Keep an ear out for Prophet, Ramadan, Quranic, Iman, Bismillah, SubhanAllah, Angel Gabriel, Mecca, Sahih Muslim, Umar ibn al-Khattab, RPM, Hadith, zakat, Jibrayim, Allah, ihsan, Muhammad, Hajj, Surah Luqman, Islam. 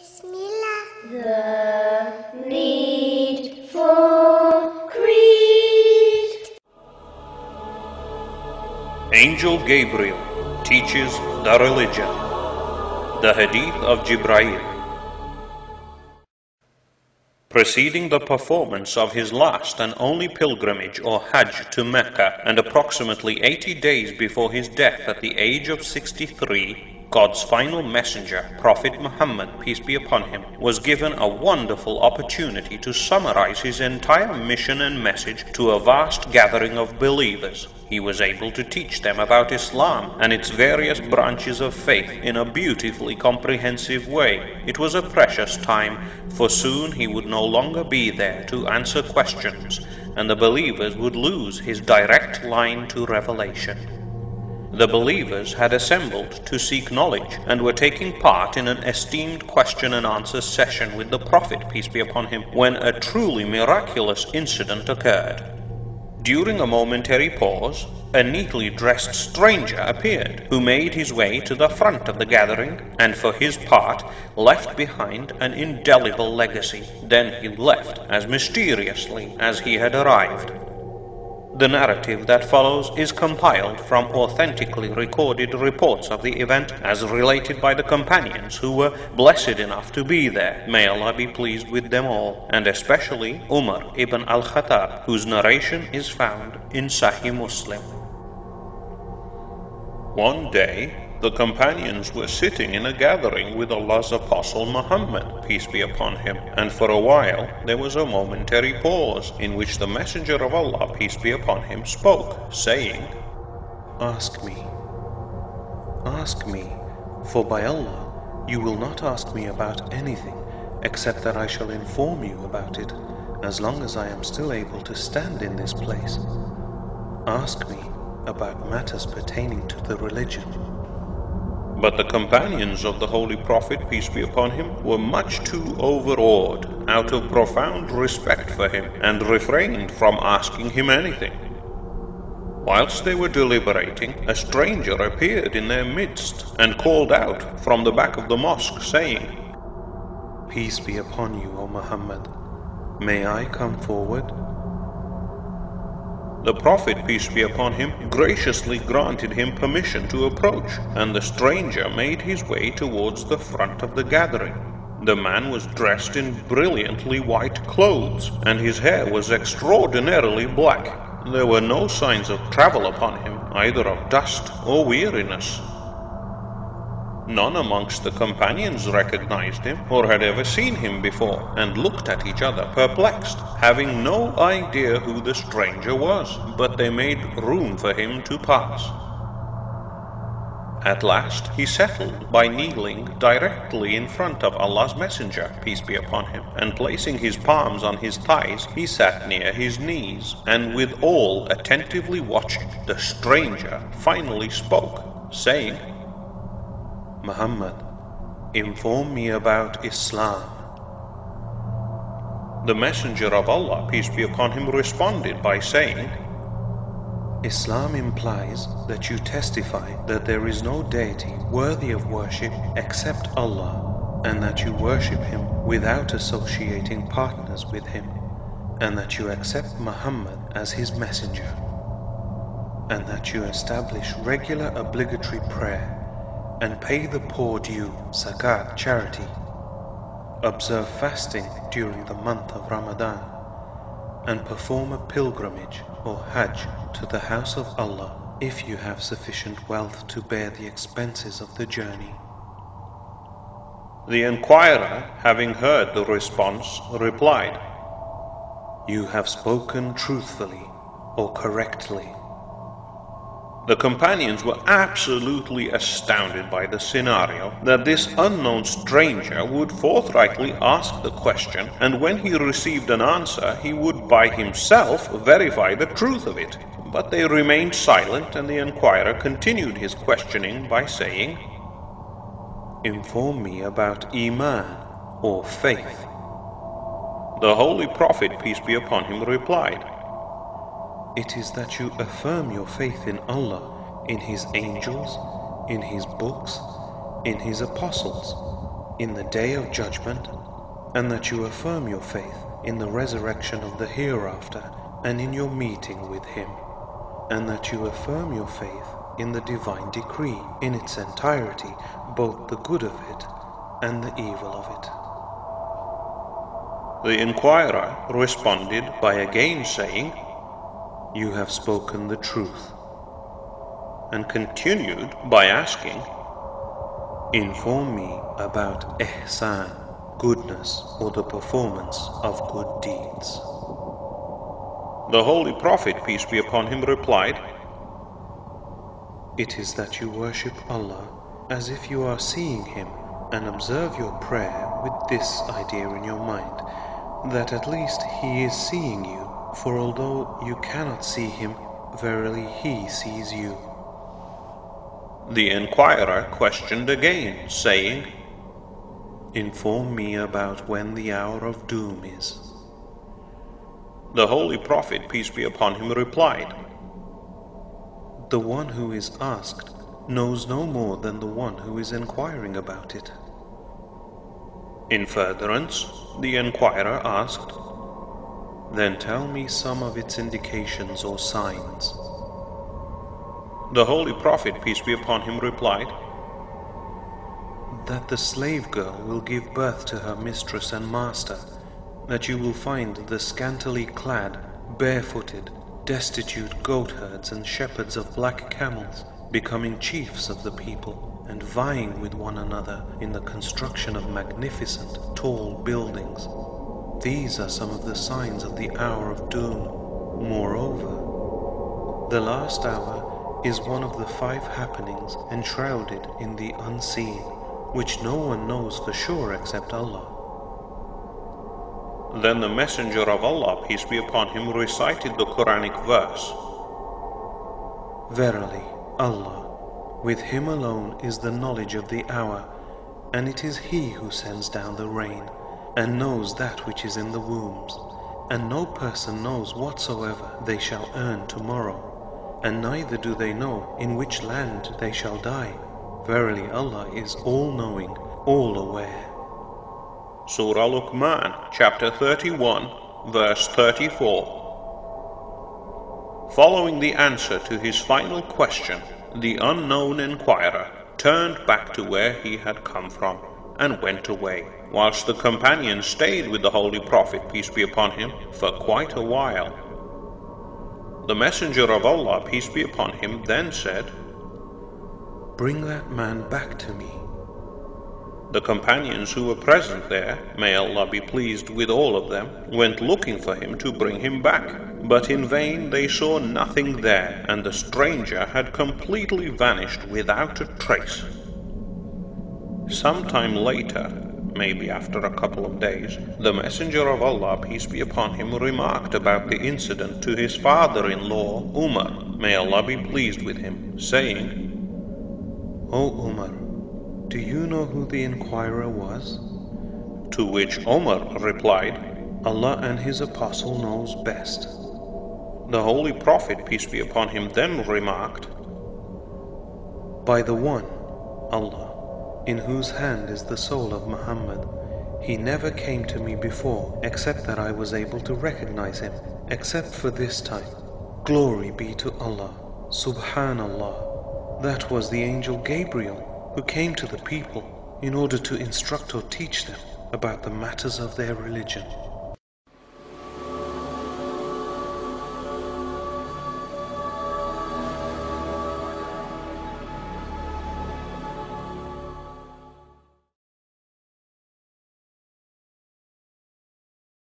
Bismillah. The need for creed. Angel Gabriel teaches the religion. The Hadith of Jibrayim. Preceding the performance of his last and only pilgrimage or Hajj to Mecca, and approximately 80 days before his death at the age of 63, God's final messenger, Prophet Muhammad, peace be upon him, was given a wonderful opportunity to summarize his entire mission and message to a vast gathering of believers. He was able to teach them about Islam and its various branches of faith in a beautifully comprehensive way. It was a precious time, for soon he would no longer be there to answer questions, and the believers would lose his direct line to revelation. The believers had assembled to seek knowledge and were taking part in an esteemed question and answer session with the Prophet, peace be upon him, when a truly miraculous incident occurred. During a momentary pause, a neatly dressed stranger appeared, who made his way to the front of the gathering and, for his part, left behind an indelible legacy. Then he left as mysteriously as he had arrived. The narrative that follows is compiled from authentically recorded reports of the event as related by the companions who were blessed enough to be there. May Allah be pleased with them all, and especially Umar ibn al-Khattab, whose narration is found in Sahih Muslim. One day, the companions were sitting in a gathering with Allah's Apostle Muhammad, peace be upon him, and for a while there was a momentary pause in which the Messenger of Allah, peace be upon him, spoke, saying, ask me, for by Allah you will not ask me about anything except that I shall inform you about it as long as I am still able to stand in this place. Ask me about matters pertaining to the religion. But the companions of the Holy Prophet, peace be upon him, were much too overawed, out of profound respect for him, and refrained from asking him anything. Whilst they were deliberating, a stranger appeared in their midst and called out from the back of the mosque, saying, Peace be upon you, O Muhammad. May I come forward? The Prophet, peace be upon him, graciously granted him permission to approach, and the stranger made his way towards the front of the gathering. The man was dressed in brilliantly white clothes, and his hair was extraordinarily black. There were no signs of travel upon him, either of dust or weariness. None amongst the companions recognized him or had ever seen him before, and looked at each other perplexed, having no idea who the stranger was, but they made room for him to pass. At last he settled by kneeling directly in front of Allah's Messenger, peace be upon him, and placing his palms on his thighs, he sat near his knees, and with all attentively watching, the stranger finally spoke, saying, Muhammad, inform me about Islam. The Messenger of Allah, peace be upon him, responded by saying, Islam implies that you testify that there is no deity worthy of worship except Allah, and that you worship Him without associating partners with Him, and that you accept Muhammad as His messenger, and that you establish regular obligatory prayer and pay the poor due, zakat, charity. Observe fasting during the month of Ramadan, and perform a pilgrimage or Hajj to the house of Allah if you have sufficient wealth to bear the expenses of the journey. The inquirer, having heard the response, replied, You have spoken truthfully or correctly. The companions were absolutely astounded by the scenario that this unknown stranger would forthrightly ask the question, and when he received an answer, he would by himself verify the truth of it. But they remained silent, and the inquirer continued his questioning by saying, Inform me about Iman, or faith. The Holy Prophet, peace be upon him, replied, It is that you affirm your faith in Allah, in His angels, in His books, in His apostles, in the Day of Judgment, and that you affirm your faith in the resurrection of the hereafter and in your meeting with Him, and that you affirm your faith in the divine decree in its entirety, both the good of it and the evil of it. The inquirer responded by again saying, "You have spoken the truth," and continued by asking, "Inform me about ihsan, goodness or the performance of good deeds." The Holy Prophet, peace be upon him, replied, "It is that you worship Allah as if you are seeing Him and observe your prayer with this idea in your mind, that at least He is seeing you, for although you cannot see Him, verily He sees you." The inquirer questioned again, saying, "Inform me about when the hour of doom is." The Holy Prophet, peace be upon him, replied, "The one who is asked knows no more than the one who is inquiring about it." In furtherance, the inquirer asked, "Then tell me some of its indications or signs." The Holy Prophet, peace be upon him, replied, "That the slave girl will give birth to her mistress and master, that you will find the scantily clad, barefooted, destitute goatherds and shepherds of black camels becoming chiefs of the people and vying with one another in the construction of magnificent, tall buildings. These are some of the signs of the hour of doom. Moreover, the last hour is one of the 5 happenings enshrouded in the unseen, which no one knows for sure except Allah." Then the Messenger of Allah, peace be upon him, recited the Quranic verse, "Verily, Allah, with Him alone is the knowledge of the hour, and it is He who sends down the rain, and knows that which is in the wombs, and no person knows whatsoever they shall earn tomorrow, and neither do they know in which land they shall die. Verily Allah is all-knowing, all-aware." Surah Luqman, chapter 31, verse 34. Following the answer to his final question, the unknown inquirer turned back to where he had come from and went away, whilst the companion stayed with the Holy Prophet, peace be upon him, for quite a while. The Messenger of Allah, peace be upon him, then said, "Bring that man back to me." The companions who were present there, may Allah be pleased with all of them, went looking for him to bring him back, but in vain they saw nothing there, and the stranger had completely vanished without a trace. Sometime later, maybe after a couple of days, the Messenger of Allah, peace be upon him, remarked about the incident to his father-in-law, Umar, may Allah be pleased with him, saying, "O Umar, do you know who the inquirer was?" To which Umar replied, "Allah and His Apostle knows best." The Holy Prophet, peace be upon him, then remarked, "By the One, Allah, in whose hand is the soul of Muhammad, he never came to me before except that I was able to recognize him, except for this time. Glory be to Allah, SubhanAllah. That was the angel Gabriel who came to the people in order to instruct or teach them about the matters of their religion."